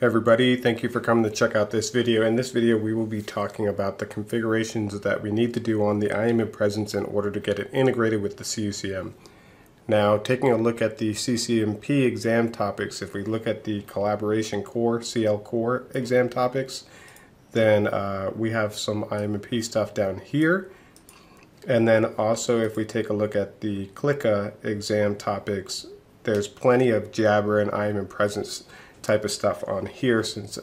Hey everybody, thank you for coming to check out this video. In this video we will be talking about the configurations that we need to do on the IM presence in order to get it integrated with the CUCM. Now taking a look at the CCNP exam topics, if we look at the collaboration core, CL core exam topics, then we have some IM&P stuff down here. And then also if we take a look at the CLICA exam topics, there's plenty of Jabber and IM presence type of stuff on here, since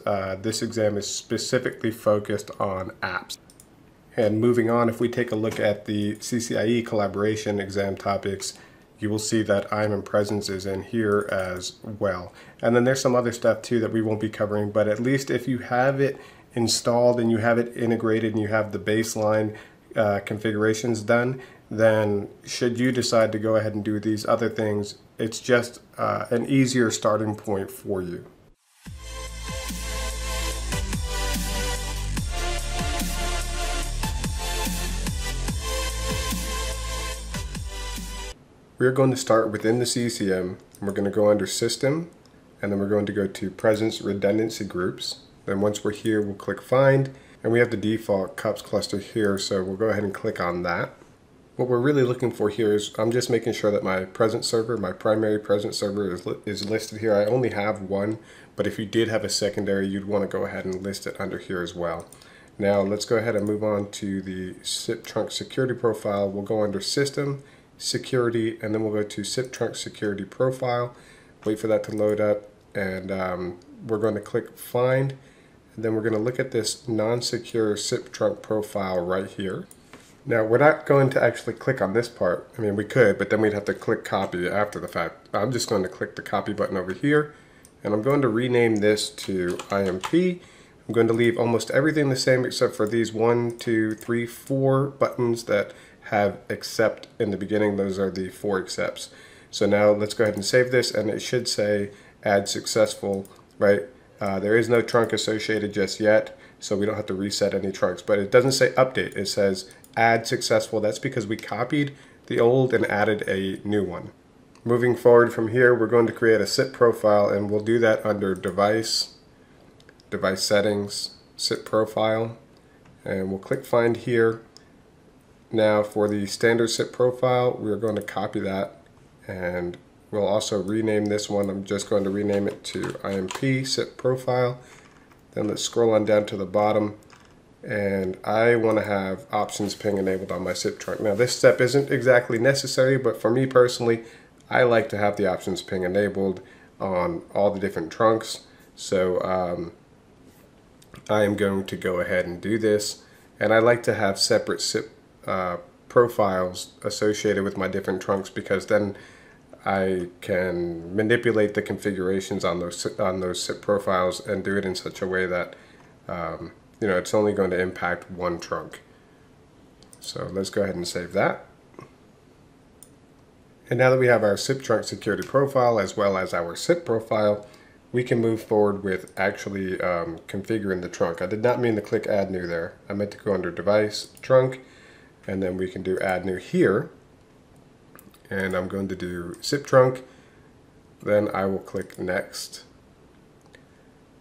this exam is specifically focused on apps. And moving on, if we take a look at the CCIE collaboration exam topics, you will see that IM presence is in here as well. And then there's some other stuff too that we won't be covering, but at least if you have it installed and you have it integrated and you have the baseline configurations done, then should you decide to go ahead and do these other things, it's just an easier starting point for you. We're going to start within the CUCM, and we're going to go under System, and then we're going to go to Presence Redundancy Groups. Then once we're here, we'll click Find, and we have the default CUPS cluster here, so we'll go ahead and click on that. What we're really looking for here is I'm just making sure that my presence server, my primary presence server is listed here. I only have one, but if you did have a secondary, you'd want to go ahead and list it under here as well. Now let's go ahead and move on to the SIP trunk security profile. We'll go under System, Security, and then we'll go to SIP trunk security profile. Wait for that to load up, and we're going to click Find. And then we're going to look at this non-secure SIP trunk profile right here. Now, we're not going to actually click on this part. I mean, we could, but then we'd have to click copy after the fact. I'm just going to click the copy button over here, and I'm going to rename this to IM&P. I'm going to leave almost everything the same except for these 1, 2, 3, 4 buttons that have accept in the beginning. Those are the 4 accepts. So now let's go ahead and save this, and it should say add successful, right? There is no trunk associated just yet, so we don't have to reset any trunks, but it doesn't say update. It says add successful. That's because we copied the old and added a new one. Moving forward from here, we're going to create a SIP profile, and we'll do that under Device, Device Settings, SIP Profile, and we'll click Find here. Now for the standard SIP profile, we're going to copy that, and we'll also rename this one. I'm just going to rename it to IM&P SIP Profile. Then let's scroll on down to the bottom, and I want to have options ping enabled on my SIP trunk. Now this step isn't exactly necessary, but for me personally, I like to have the options ping enabled on all the different trunks. So I am going to go ahead and do this, and I like to have separate SIP profiles associated with my different trunks, because then I can manipulate the configurations on those SIP profiles and do it in such a way that you know, it's only going to impact one trunk. So let's go ahead and save that. And now that we have our SIP trunk security profile as well as our SIP profile, we can move forward with actually configuring the trunk. I did not mean to click Add New there. I meant to go under Device, Trunk, and then we can do Add New here. And I'm going to do SIP trunk. Then I will click Next.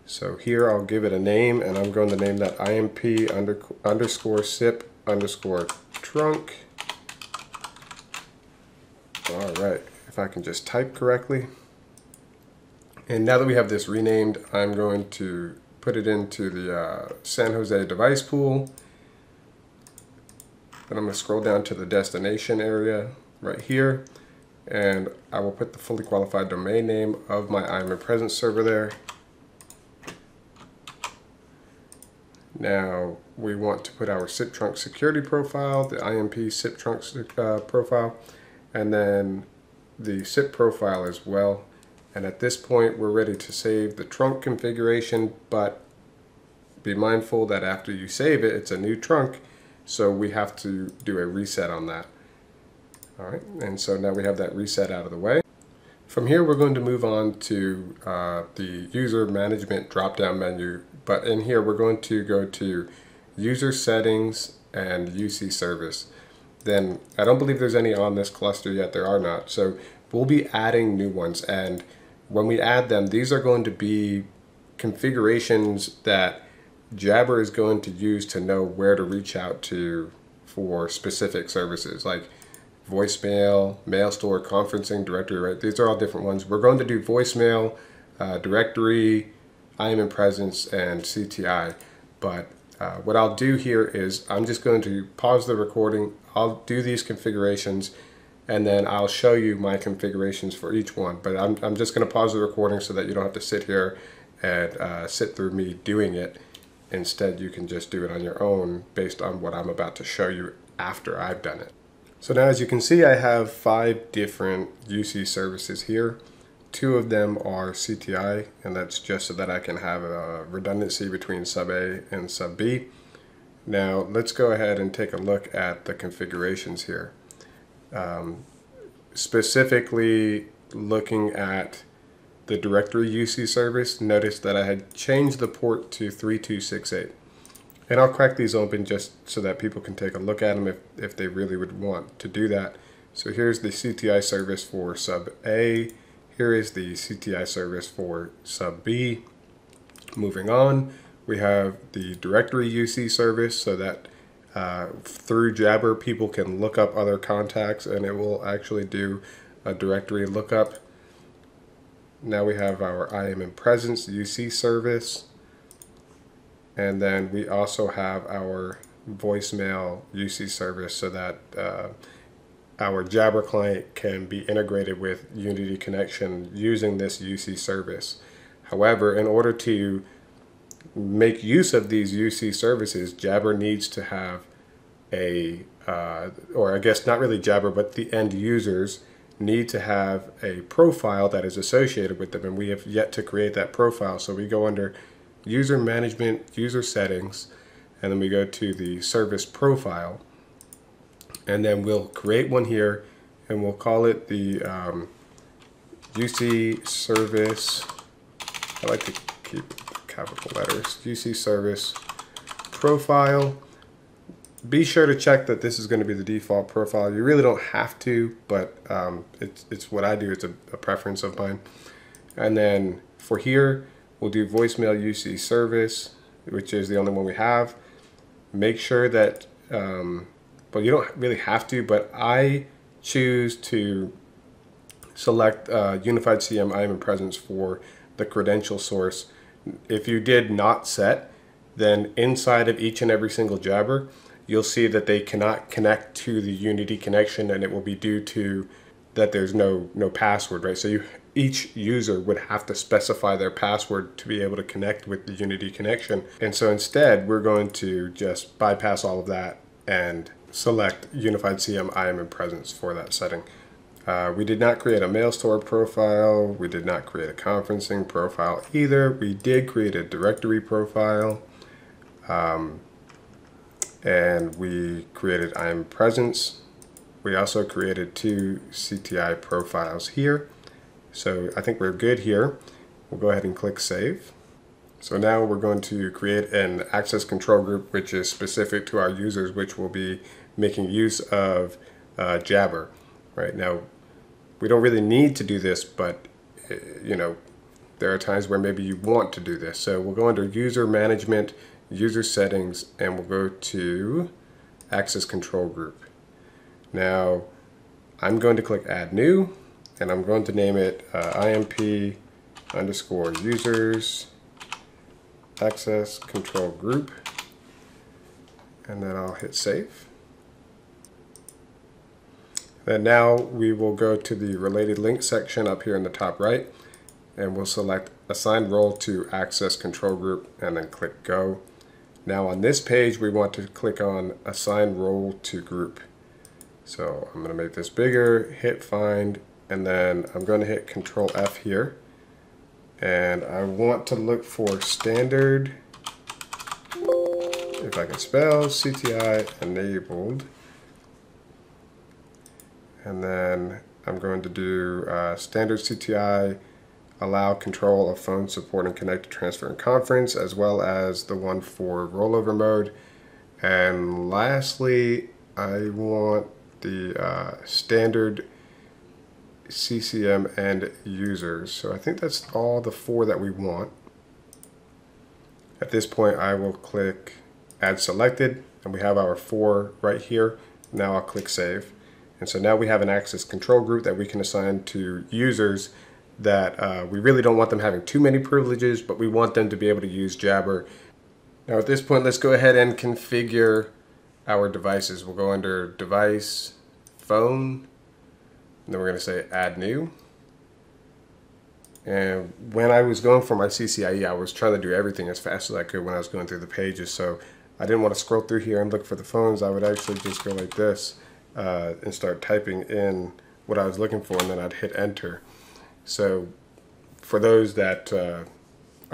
So here I'll give it a name, and I'm going to name that IMP underscore SIP underscore trunk. All right, if I can just type correctly. And now that we have this renamed, I'm going to put it into the San Jose device pool. Then I'm going to scroll down to the destination area right here, and I will put the fully qualified domain name of my IM presence server there. Now we want to put our SIP trunk security profile, the IMP SIP trunk profile, and then the SIP profile as well. And at this point, we're ready to save the trunk configuration, but be mindful that after you save it, it's a new trunk, so we have to do a reset on that. All right, and so now we have that reset out of the way. From here, we're going to move on to the user management drop-down menu, but in here we're going to go to user settings and UC service. Then I don't believe there's any on this cluster yet, there are not, so we'll be adding new ones, and when we add them, these are going to be configurations that Jabber is going to use to know where to reach out to for specific services, like voicemail, mail store, conferencing, directory, right? These are all different ones. We're going to do voicemail, directory, IM and presence, and CTI. But what I'll do here is I'm just going to pause the recording. I'll do these configurations, and then I'll show you my configurations for each one. But I'm just going to pause the recording so that you don't have to sit here and sit through me doing it. Instead, you can just do it on your own based on what I'm about to show you after I've done it. So now, as you can see, I have 5 different UC services here. 2 of them are CTI, and that's just so that I can have a redundancy between sub A and sub B. Now, let's go ahead and take a look at the configurations here. Specifically looking at the directory UC service, notice that I had changed the port to 3268. And I'll crack these open just so that people can take a look at them if they really would want to do that. So here's the CTI service for sub A. Here is the CTI service for sub B. Moving on, we have the directory UC service, so that through Jabber, people can look up other contacts and it will actually do a directory lookup. Now we have our IM and presence UC service, and then we also have our voicemail UC service, so that our Jabber client can be integrated with Unity Connection using this UC service. However, in order to make use of these UC services, Jabber needs to have a, or I guess not really Jabber, but the end users need to have a profile that is associated with them, and we have yet to create that profile. So we go under User Management, User Settings, and then we go to the Service Profile, and then we'll create one here, and we'll call it the UC Service. I like to keep capital letters. UC Service Profile. Be sure to check that this is going to be the default profile. You really don't have to, but it's what I do. It's a preference of mine. And then for here, we'll do voicemail UC service, which is the only one we have. Make sure that, well, you don't really have to, but I choose to select Unified CM IM and Presence for the credential source. If you did not set, then inside of each and every single Jabber, you'll see that they cannot connect to the Unity connection, and it will be due to that there's no password, right? So each user would have to specify their password to be able to connect with the Unity connection. And so instead, we're going to just bypass all of that and select Unified CM IM and Presence for that setting. We did not create a mail store profile. We did not create a conferencing profile either. We did create a directory profile. And we created IM presence. We also created 2 CTI profiles here. So I think we're good here. We'll go ahead and click save. So now we're going to create an access control group, which is specific to our users, which will be making use of Jabber. Right now, we don't really need to do this, but you know, there are times where maybe you want to do this. So we'll go under User Management, User Settings, and we'll go to Access Control Group. Now, I'm going to click Add New, and I'm going to name it IMP _ users access control group, and then I'll hit save. And now we will go to the related links section up here in the top right, and we'll select assign role to access control group and then click go. Now on this page, we want to click on assign role to group. So I'm going to make this bigger, hit find, and then I'm going to hit control F here. And I want to look for standard, if I can spell, CTI enabled. And then I'm going to do standard CTI, allow control of phone support and connected transfer and conference, as well as the one for rollover mode. And lastly, I want the standard CCM and users. So I think that's all the 4 that we want. At this point, I will click Add Selected, and we have our 4 right here. Now I'll click Save. And so now we have an access control group that we can assign to users that we really don't want them having too many privileges, but we want them to be able to use Jabber. Now at this point, let's go ahead and configure our devices. We'll go under Device, Phone, and then we're going to say Add New. And when I was going for my CCIE, I was trying to do everything as fast as I could when I was going through the pages. So I didn't want to scroll through here and look for the phones. I would actually just go like this and start typing in what I was looking for, and then I'd hit enter. So for those that are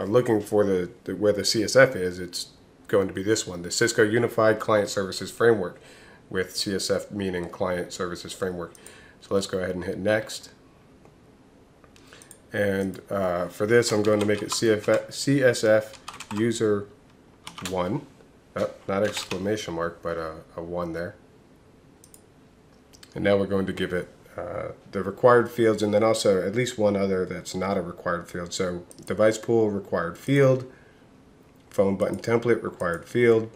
looking for the where the CSF is, it's going to be this one, the Cisco Unified Client Services Framework, with CSF meaning Client Services Framework. So let's go ahead and hit next. And for this, I'm going to make it CSF user 1, not exclamation mark, but a 1 there. And now we're going to give it the required fields, and then also at least one other that's not a required field. So device pool, required field, phone button template, required field,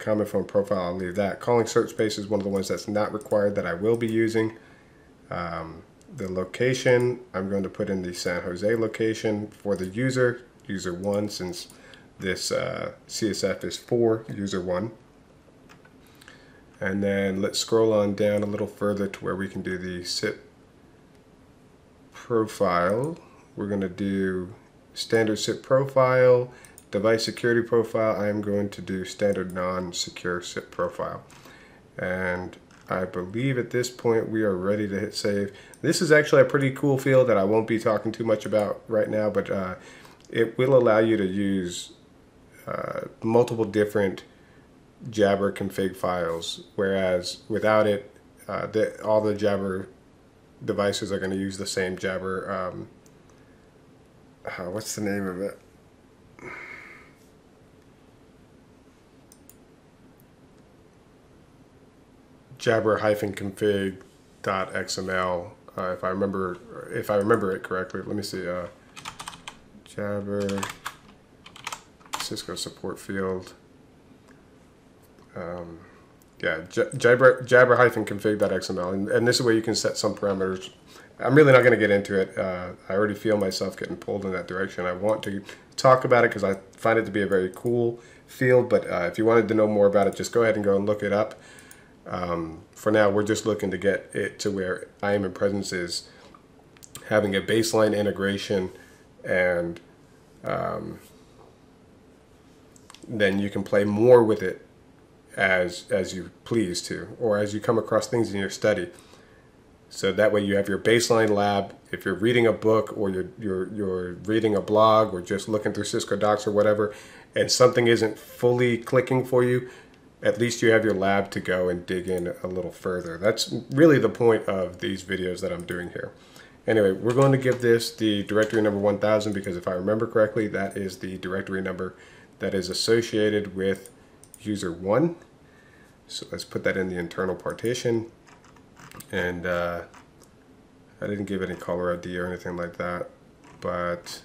common phone profile, I'll leave that. Calling search space is one of the ones that's not required that I will be using. The location, I'm going to put in the San Jose location for the user, user 1, since this CSF is for user 1. And then let's scroll on down a little further to where we can do the SIP profile. We're going to do standard SIP profile, device security profile. I am going to do standard non-secure SIP profile. And I believe at this point we are ready to hit save. This is actually a pretty cool field that I won't be talking too much about right now, but it will allow you to use multiple different Jabber config files, whereas without it, all the Jabber devices are going to use the same Jabber, what's the name of it? Jabber-config.xml, if I remember it correctly. Let me see. Jabber Cisco support field. Yeah, jabber-config.xml, and this is where you can set some parameters. I'm really not going to get into it. I already feel myself getting pulled in that direction. I want to talk about it because I find it to be a very cool field, but if you wanted to know more about it, just go ahead and go and look it up. For now, we're just looking to get it to where IM and Presence is having a baseline integration, and then you can play more with it as you please to, or as you come across things in your study. So that way you have your baseline lab. If you're reading a book, or you're reading a blog, or just looking through Cisco Docs or whatever, and something isn't fully clicking for you, at least you have your lab to go and dig in a little further. That's really the point of these videos that I'm doing here. Anyway, we're going to give this the directory number 1000, because if I remember correctly, that is the directory number that is associated with user 1. So let's put that in the internal partition. And I didn't give any caller ID or anything like that, but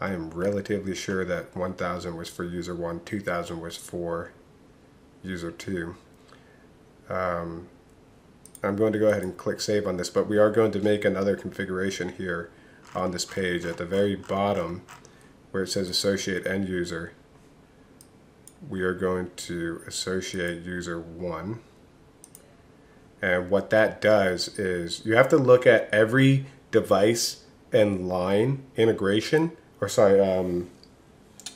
I am relatively sure that 1000 was for user 1, 2000 was for user 2. I'm going to go ahead and click save on this, but we are going to make another configuration here on this page at the very bottom where it says associate end user. We are going to associate user 1. And what that does is you have to look at every device and line integration, or sorry,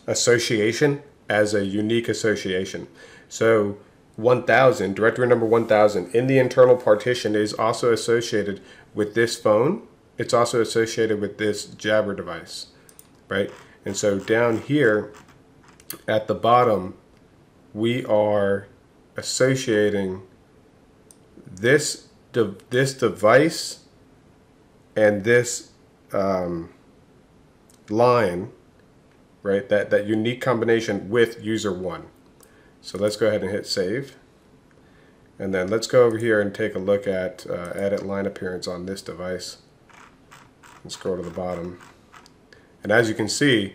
association as a unique association. So 1000, directory number 1000 in the internal partition is also associated with this phone. It's also associated with this Jabber device, right? And so down here at the bottom, we are associating this device and this line, right? That unique combination with user 1. So let's go ahead and hit save. And then let's go over here and take a look at edit line appearance on this device. Let's go to the bottom. And as you can see,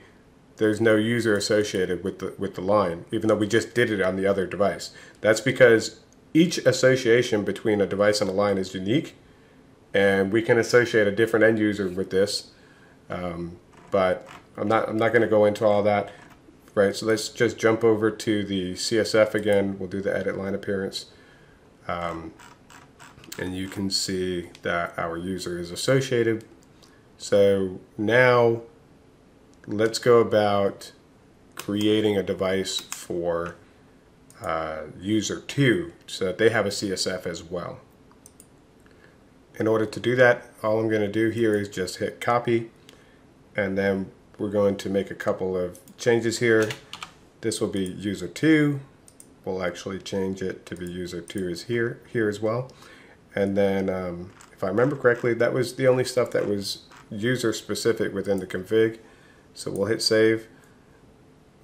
there's no user associated with the line, even though we just did it on the other device. That's because each association between a device and a line is unique, and we can associate a different end user with this. But I'm not going to go into all that, right? So let's just jump over to the CSF again. We'll do the edit line appearance, and you can see that our user is associated. So now let's go about creating a device for user 2 so that they have a CSF as well. In order to do that, all I'm going to do here is just hit copy, and then we're going to make a couple of changes here. This will be user 2. We'll actually change it to be user 2 is here as well. And then if I remember correctly, that was the only stuff that was user specific within the config. So we'll hit save,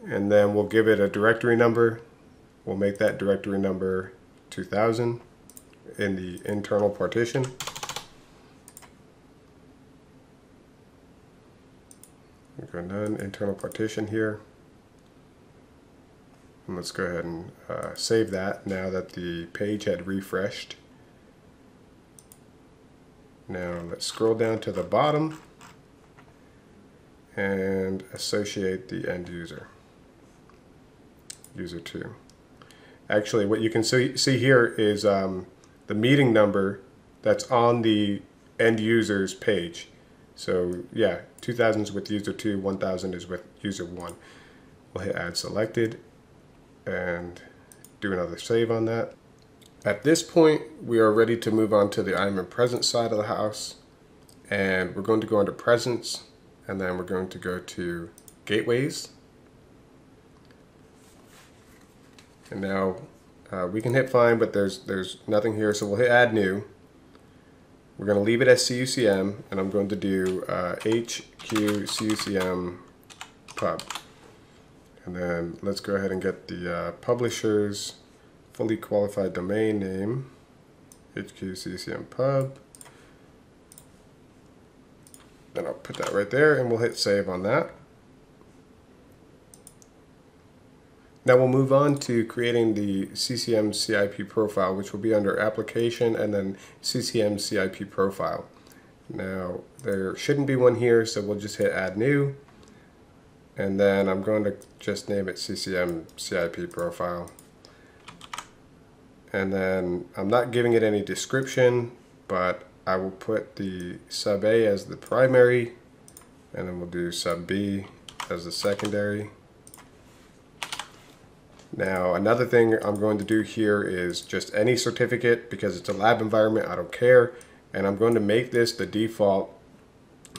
and then we'll give it a directory number. We'll make that directory number 2000 in the internal partition. We'll go none, internal partition here. And let's go ahead and save that now that the page had refreshed. Now let's scroll down to the bottom and associate the end user, user 2. Actually, what you can see here is the meeting number that's on the end user's page. So yeah, 2000 is with user 2, 1000 is with user 1. We'll hit add selected and do another save on that. At this point, we are ready to move on to the I'm in presence side of the house, and we're going to go into presence, and then we're going to go to gateways. And now we can hit find, but there's nothing here, so we'll hit add new. We're going to leave it as CUCM, and I'm going to do HQCUCM pub. And then let's go ahead and get the publisher's fully qualified domain name, HQCUCM pub. Then I'll put that right there, and we'll hit save on that. Now we'll move on to creating the CCM CIP profile, which will be under application and then CCM CIP profile. Now there shouldn't be one here, so we'll just hit add new, and then I'm going to just name it CCM CIP profile. And then I'm not giving it any description, but I will put the sub A as the primary, and then we'll do sub B as the secondary. Now another thing I'm going to do here is just any certificate, because it's a lab environment, I don't care, and I'm going to make this the default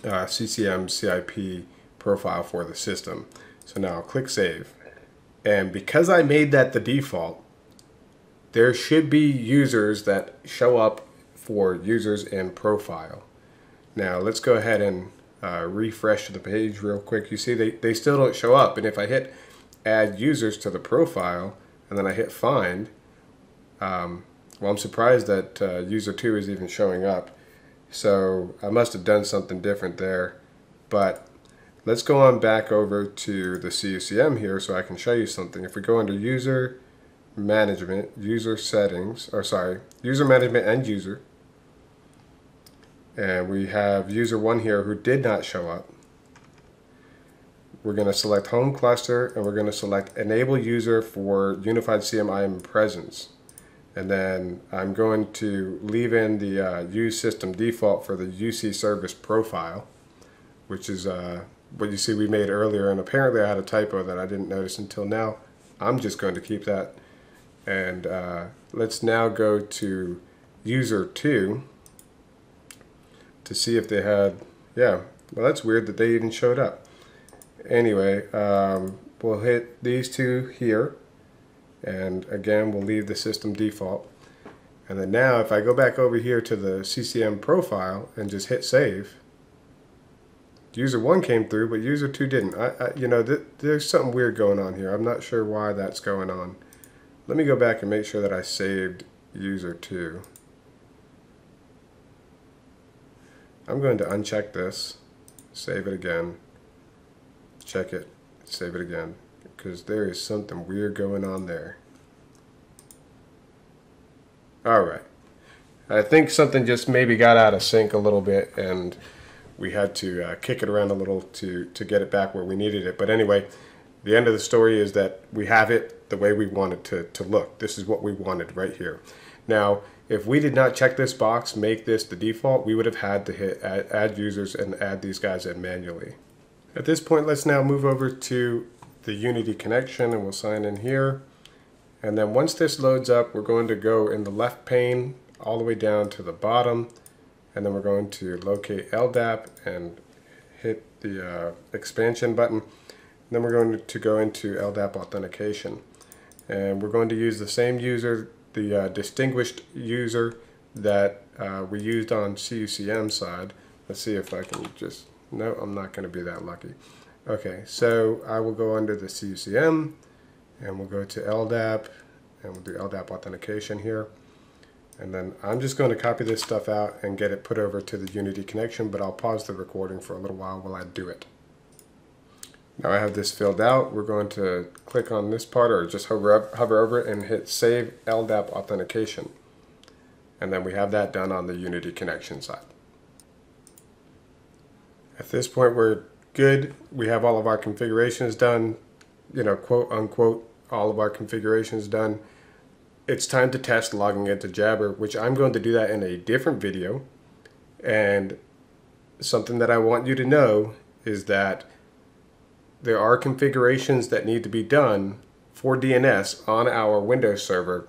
CCM CIP profile for the system. So now I'll click save, and because I made that the default, there should be users that show up for users in profile. Now let's go ahead and refresh the page real quick. You see they still don't show up, and if I hit add users to the profile and then I hit find, well, I'm surprised that user 2 is even showing up, so I must have done something different there. But let's go on back over to the CUCM here so I can show you something. If we go under user management, user settings, or sorry, user management end user, and we have user 1 here who did not show up. We're going to select home cluster, and we're going to select enable user for unified CM/IM presence. And then I'm going to leave in the use system default for the UC service profile, which is what you see we made earlier. And apparently I had a typo that I didn't notice until now. I'm just going to keep that. And let's now go to user 2 to see if they had, yeah, well, that's weird that they even showed up. Anyway, we'll hit these two here, and again we'll leave the system default. And then now if I go back over here to the CCM profile and just hit save, user 1 came through but user 2 didn't. You know, there's something weird going on here. I'm not sure why that's going on. Let me go back and make sure that I saved user 2. I'm going to uncheck this, save it again, check it, save it again, because there is something weird going on there. Alright, I think something just maybe got out of sync a little bit, and we had to kick it around a little to get it back where we needed it. But anyway, the end of the story is that we have it the way we want it to look. This is what we wanted right here. Now, if we did not check this box, make this the default, we would have had to hit add users and add these guys in manually. At this point, let's now move over to the Unity Connection, and we'll sign in here. And then once this loads up, we're going to go in the left pane all the way down to the bottom, and then we're going to locate LDAP and hit the expansion button. And then we're going to go into LDAP authentication, and we're going to use the same user, the distinguished user that we used on CUCM side. Let's see if I can just, no, I'm not going to be that lucky. Okay, so I will go under the CUCM, and we'll go to LDAP, and we'll do LDAP authentication here. And then I'm just going to copy this stuff out and get it put over to the Unity Connection, but I'll pause the recording for a little while I do it. Now I have this filled out. We're going to click on this part, or just hover over it and hit Save LDAP Authentication. And then we have that done on the Unity Connection side. At this point, we're good. We have all of our configurations done, you know, quote unquote, all of our configurations done. It's time to test logging into Jabber, which I'm going to do that in a different video. And something that I want you to know is that there are configurations that need to be done for DNS on our Windows server,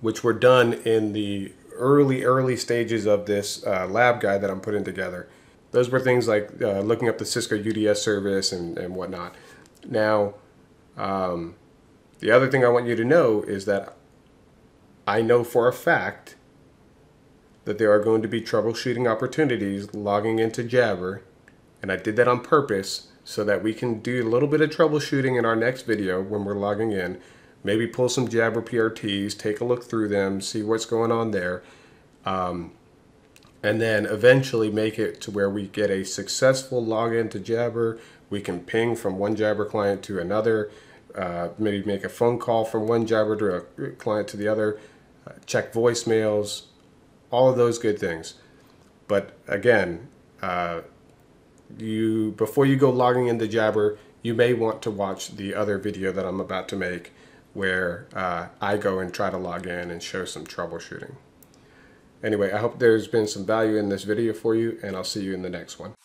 which were done in the early stages of this lab guide that I'm putting together. Those were things like looking up the Cisco UDS service and whatnot. Now, the other thing I want you to know is that I know for a fact that there are going to be troubleshooting opportunities logging into Jabber, and I did that on purpose so that we can do a little bit of troubleshooting in our next video when we're logging in. Maybe pull some Jabber PRTs, take a look through them, see what's going on there, and then eventually make it to where we get a successful login to Jabber. We can ping from one Jabber client to another, maybe make a phone call from one Jabber to a client to the other, check voicemails, all of those good things. But again, before you go logging into Jabber, you may want to watch the other video that I'm about to make where I go and try to log in and show some troubleshooting. Anyway, I hope there's been some value in this video for you, and I'll see you in the next one.